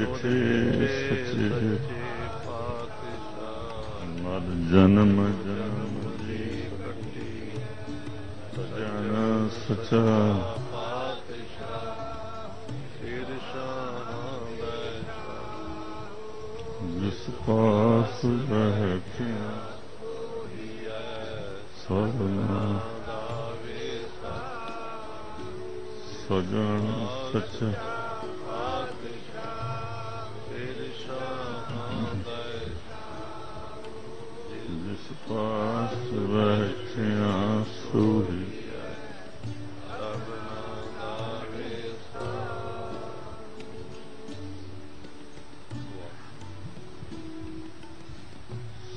जिथे सच है मर जन्म जन्म सजाना सचा जिस पास रह के सजना सजाना सचा पास बैठे आंसू ही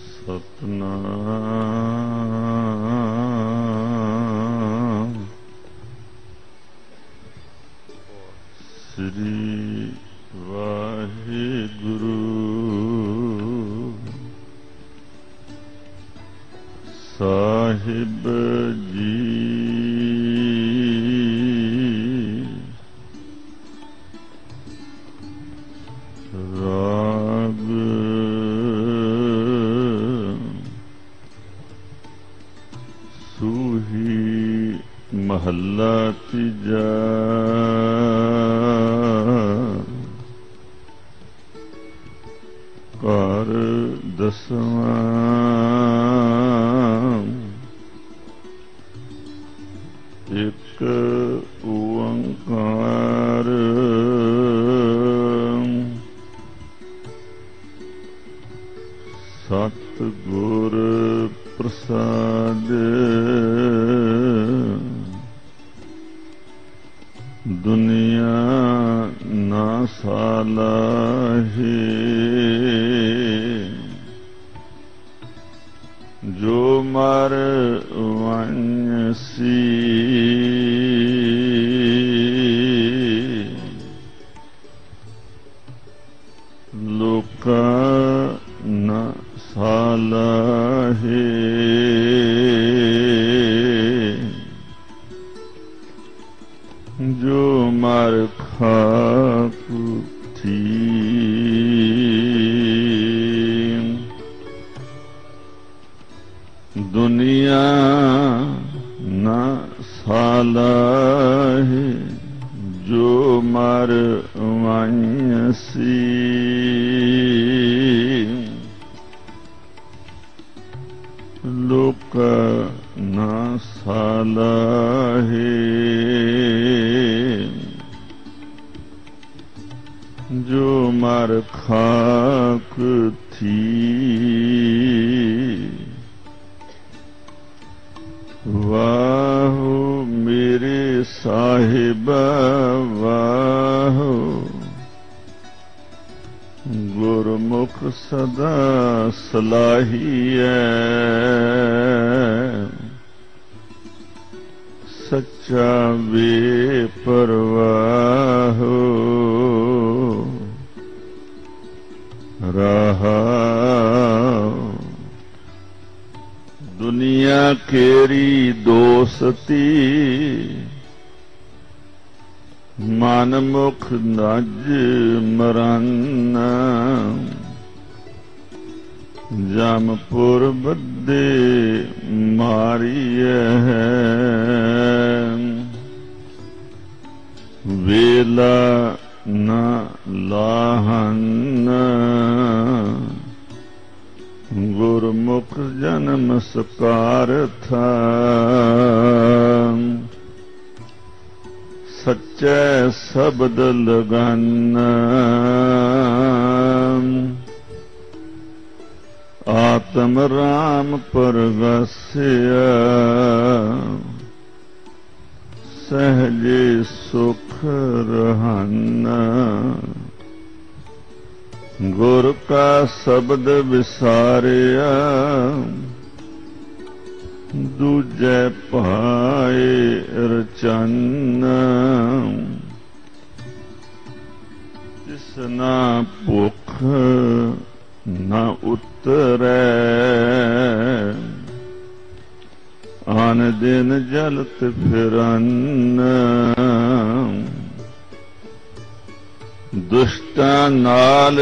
सतनाम श्री वाहे गुरु साहिब जी राग सूही महला तीजा कार दसवां एक ओंकार सतगुर प्रसाद दुनिया ना सालाहे जो मर वंसी लोका न सालाहे जो मर खाकु थी दुनिया ना सालाहे जो मर वंसी लोक ना सालाहे जो मर खाक थी वाह मेरे साहिबा वाह गुरमुख सदा सलाहिए सच्चा वे परवाह रहा दुनिया केरी दोस्ती मनमुख नज मराना जमपुर बदे मारी वेला ना लाहना गुरमुख जन्म सकार था सच्चे शब्द लगाना आत्म राम परगसिया सहजे सुख रहाना गुर का शब्द विसारिया दूजे पाए रचना जिसना भुख न उतरे आन दिन जलत फिरन दुष्टां नाल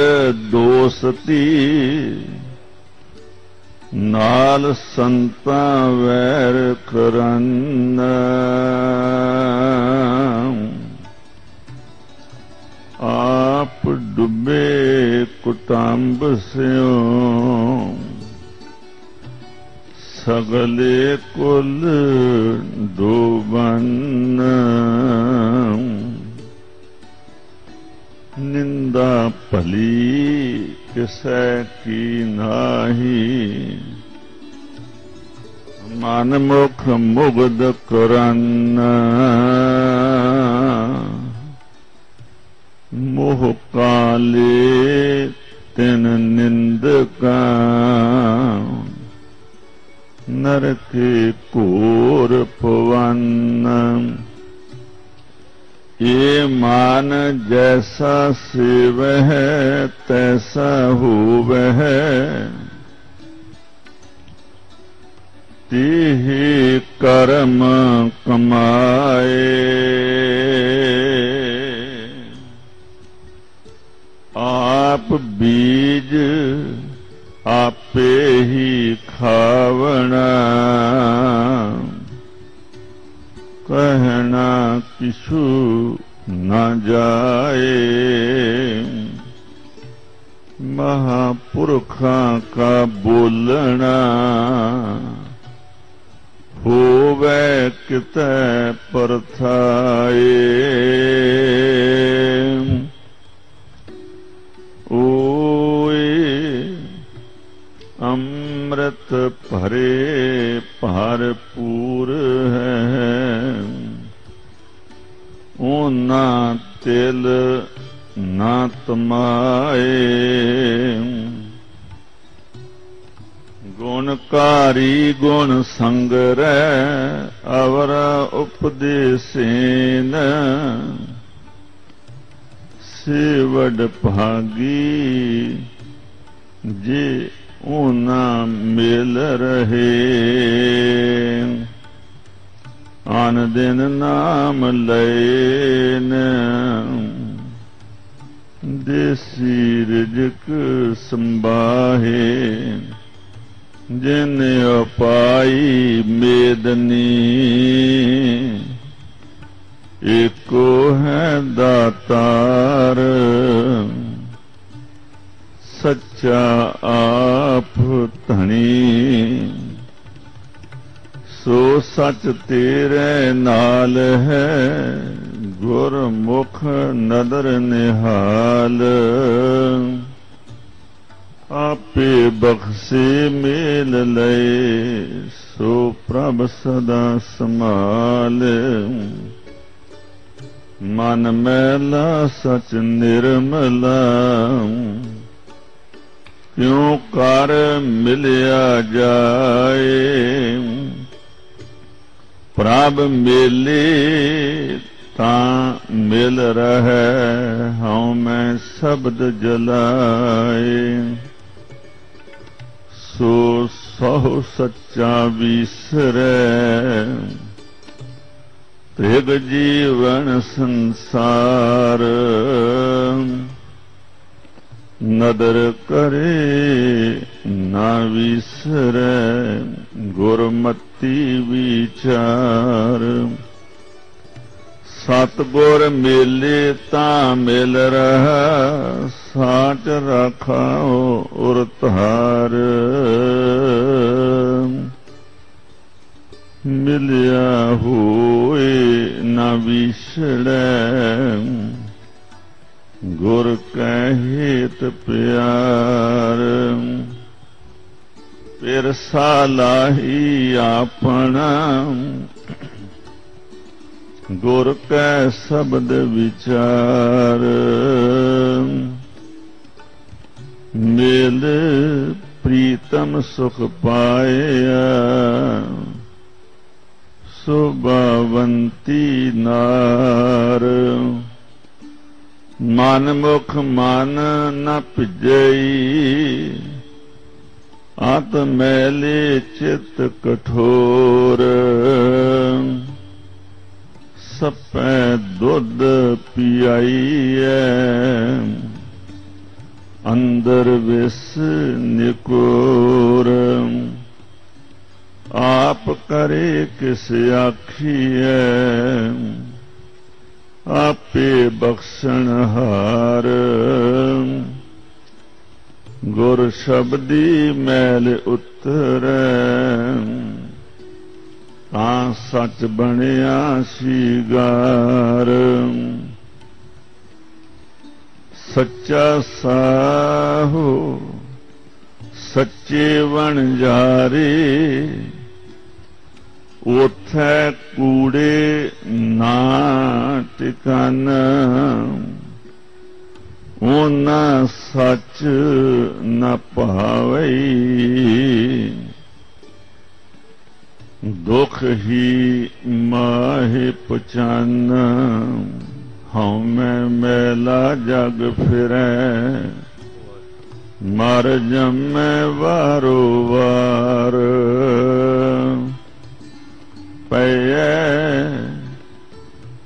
दोस्ती नाल संतां वैर करन आप डुबे कुटुंब स्यों सगले कुल डूबन निंदा भली किसै की नाही मनमुख मुग्ध करन मोह काले तिन निंदका नरके कोर पवन ये मान जैसा सेवह तैसा होवह तेहि कर्म कमाए आप बीज आपे ही खावना कहना किछु न जाए महापुरखा का बोलना होवे कितै परथाए अमृत भरे भरपूर है ओ ना तिल ना तमाए गुणकारी गुण संग रह अवरा उपदेसेन सेवड भागी जे ऊना मिल रहे आन दिन नाम लैन देसी रिजक संभाहे जिन अपाई मेदनी एको है दातार सच्चा आप धनी सो सच तेरे नाल है गुरमुख नदर निहाल आपे बख्शे मेल लए सो प्रभ सदा समाल मन मैला सच निर्मला क्यों कर मिलिया जाए प्रभ मेले तां मिल रहे हूँ मैं शब्द जलाए सो सौ सच्चा विसरे त्रिग जीवन संसार नदर करे ना विसरे गुरमति विचार सतगुर मिले ता मिल रहा साच रखाओ उरतार मिलिया होए ना विसरे गुर कहित प्यार पिरसा लाही आपना गुर कै शब्द विचार मेल प्रीतम सुख पाया सुभावंती नार मनमुख मन न भिजई आत मैले चित कठोर सपै दुध पियाइए, अंदर विष निकोर। आप करे किस आखिए, आपे बख्शनहार। गुर शब्दी मैल उतरै, तां सच बनिया शिगार। सच्चा साहो सच्चे वणजारे, ओथे कूड़े ना टिकाना। ओना सच न पावई, दुख ही माहे पहचाना। हूँ मैं मेला जग फिरै, मर जमै वारो वार। पये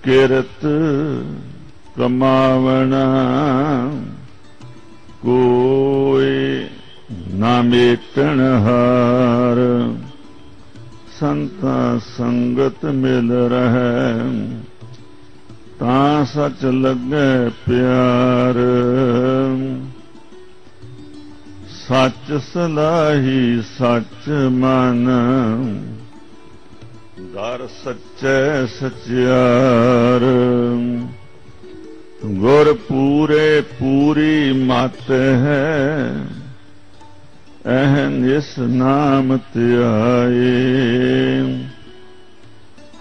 किरत कमावना, कोई ना मेटणहार। संता संगत मिल रहै, तां सच लगे प्यार। सच सलाही सच मन, दर सच्चै सच्चार। गुर पूरे पूरी मत है, अहन इस नाम त्याए।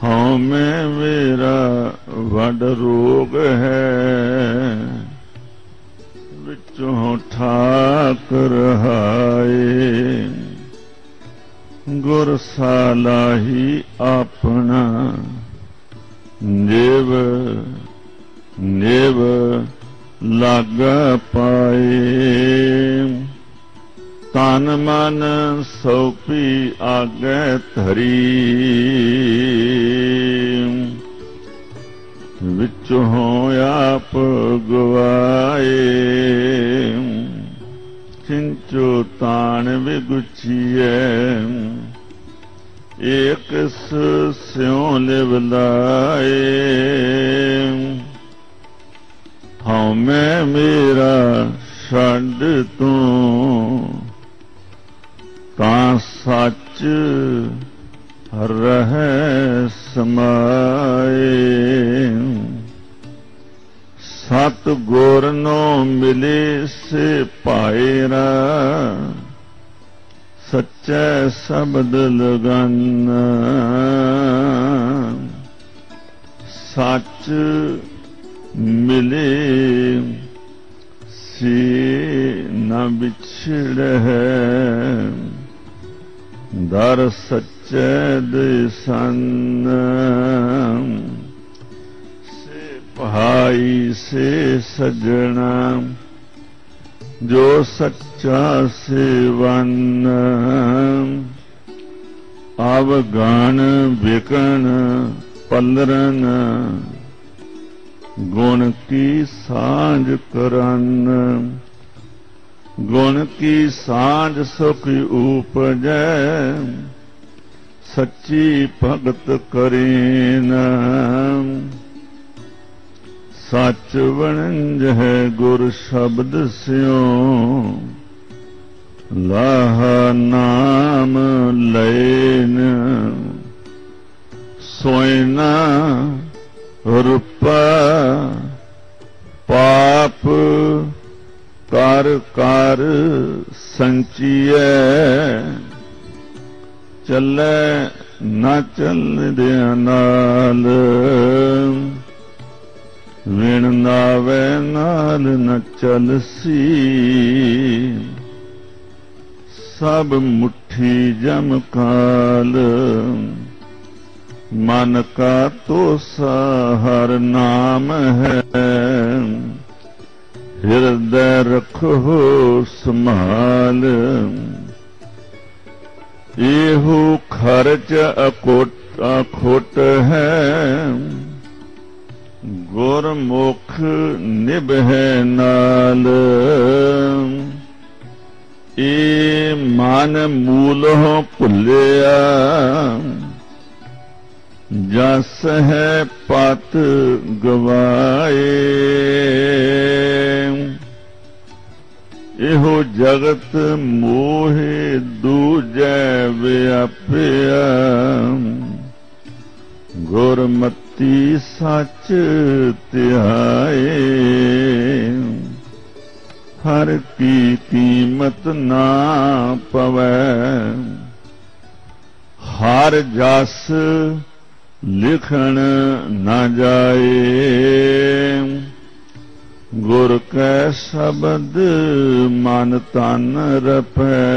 हाँ मैं मेरा वड रोग है, विचों ठाक रहाए। गुरसाला ही अपना, नेव नेव लाग पाए। तन मन सौपी आगे धरी, विचों आप गवाए। चिंचो तान विगुचिए, एक स्यों लिव लाए। हाँ मैं मेरा छंड तू, तां सच रहै समाए। सत गुर नो मिले से पायरा, सच्चै शब्द लगाना। सच मिले से न बिछड़ है, दर सच्चे दिसन। से भाई से सजना, जो सच्चा सेवन। अवगण विकण पलरन, गुण की सांझ करन। गुण की सांझ सुख उपजै, सच्ची भगत करेन। सच वणंज है गुर शब्द स्यों, लाहा नाम लैन। सोयना रुपा पाप, कार कार संचिए। चलै न चलदिया नाल, विण नावै नाल न चलसी। सब मुट्ठी जमकाल, मन का तोसा हर नाम है। हृदय रखो संभाल, एहो खर्च अकोट अखोट है। गुरमुख निभै नाल ए मन मूलों भुलिया जस है पत गवाए इहो जगत मोहे दूजै व्यापिया गुरमति सच त्याए हर की कीमत ना पवै हर जस लिखण न जाए गुर कै शब्द मन तन रपै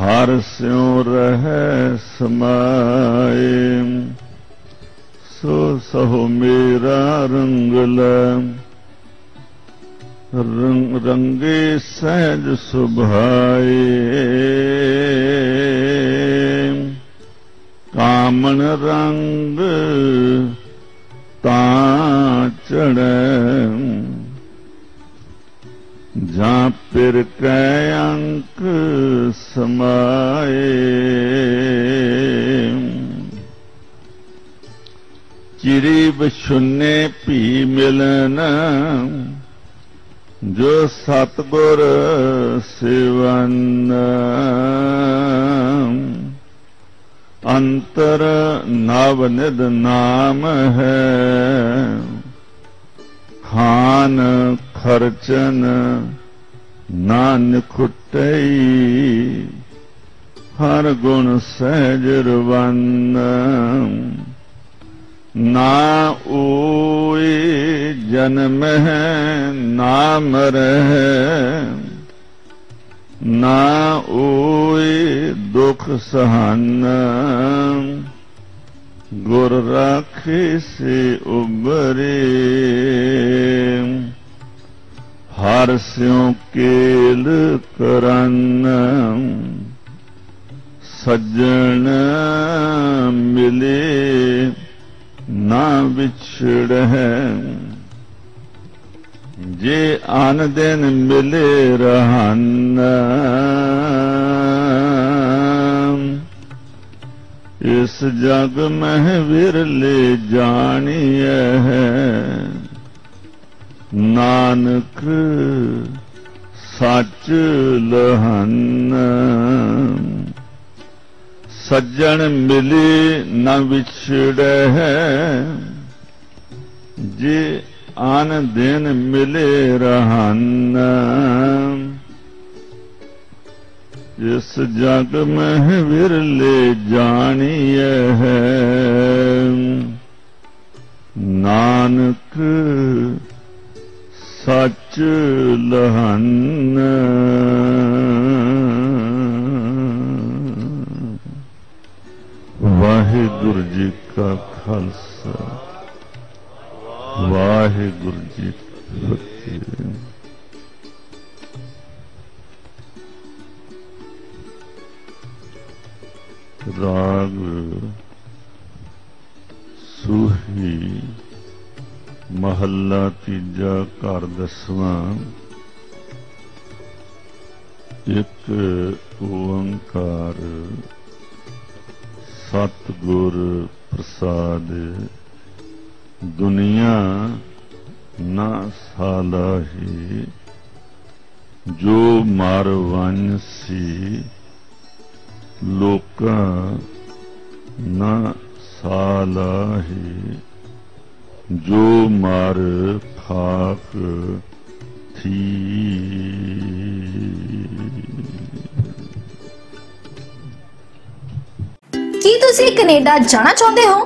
हर स्यों रह समाए सो सहो मेरा रंगल रंगे सहज सुभाए कामन रंग ताचड़ जा पिर कै अंक समाए चिरी बछुन्ने भी मिलन जो सतगुर सेवन अंतर नवनिध नाम है खान खर्चन नान खुटई हर गुण सहज रवन ना ओए जन्म है ना मर है ना ओए दुख सहाना गुर राखे से उबरे हर स्यों केल करन सज्जन मिले ना विछड़ है जे आन दिन मिले रहन इस जग मह विरले जानी है नानक सच लहन सज्जन मिले न विछड़े जे आन दिन मिले रहन जिस जग में विरले जानी है नानक सच लहन। वाहिगुरु जी का खालसा वाहिगुरु जी की फतेह। राग सूही महला तीजा घर दसवां एक ओंकार सतगुर प्रसाद दुनिया ना सालाही जो मारवान सी लोका ना सालाही जो मार खाक थी की तुसी कनेडा जाना चाहते हो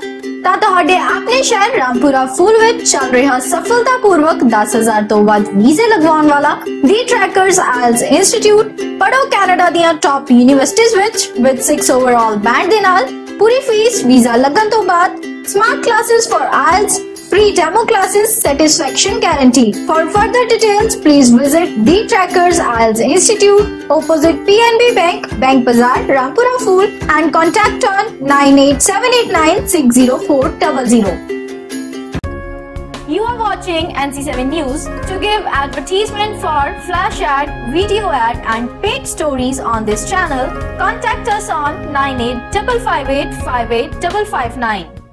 ताहडे अपने शहर रामपुरा फूल विच चल रहा सफलतापूर्वक 10,000 तो वध वीजे लगवाउण वाला दी ट्रैकर्स आइल्स इंस्टीट्यूट पढ़ो कैनेडा दियां top universities with 6 overall band दे नाल पूरी फीस वीजा लगन तो बाद smart classes for IELTS free demo classes satisfaction guarantee for further details please visit the Trackers IELTS institute opposite PNB bank bank बाजार Rampura Phul and contact on 9878960400। You are watching NC7 News. To give advertisement for flash ad, video ad and paid stories on this channel, contact us on 9855858559.